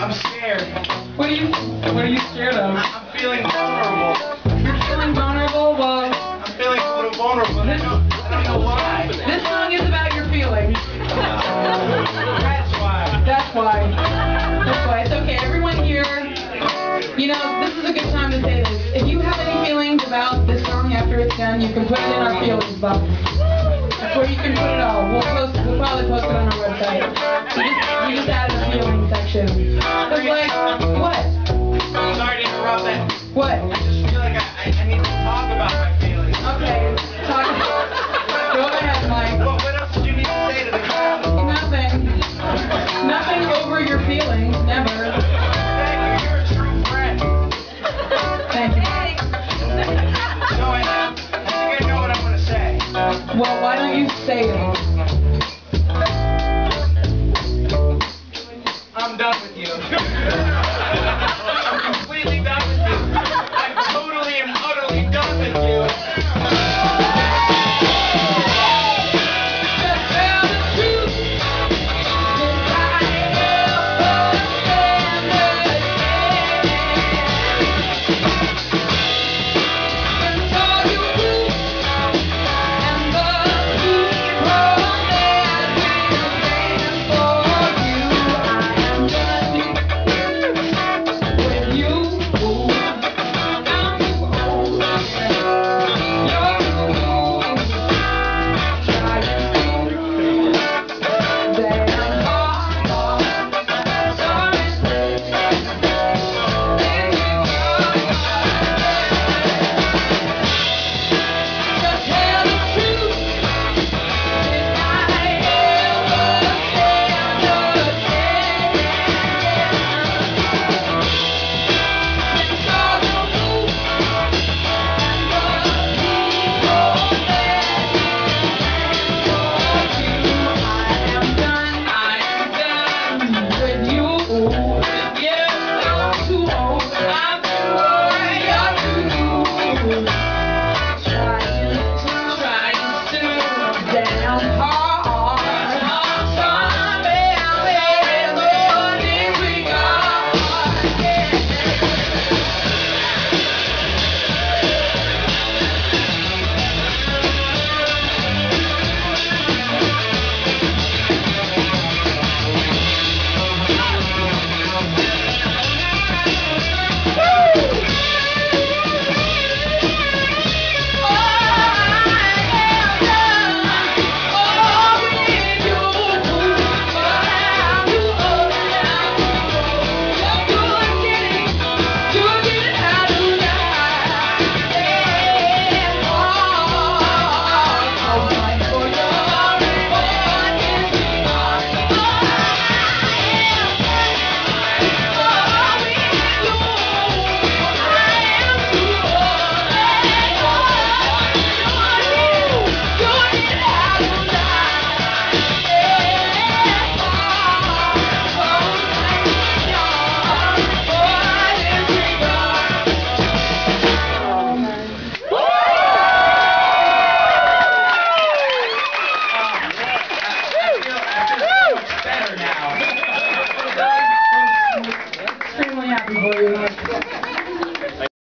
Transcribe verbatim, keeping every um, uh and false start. I'm scared. What are you, what are you scared of? I'm feeling vulnerable. You're feeling vulnerable? Well, I'm feeling a little vulnerable. This, I don't, I don't know why. This song is about your feelings. Uh, that's why. That's why. That's why. It's okay. Everyone here, you know, this is a good time to say this. If you have any feelings about this song after it's done, you can put it in our feelings box. That's where you can put it all. We'll post it. We'll probably post it on our website. We just, we just added a feeling section. It's like, what? I'm sorry to interrupt that. What? I just feel like I, I need to talk about my feelings. Okay. Talk about it. Go ahead, Mike. Well, what else did you need to say to the crowd? Nothing. Nothing over your feelings. Never. Thank you. You're a true friend. Thank you. So I, I think I know what I'm going to say. Well, why don't you say it? I'm done with you.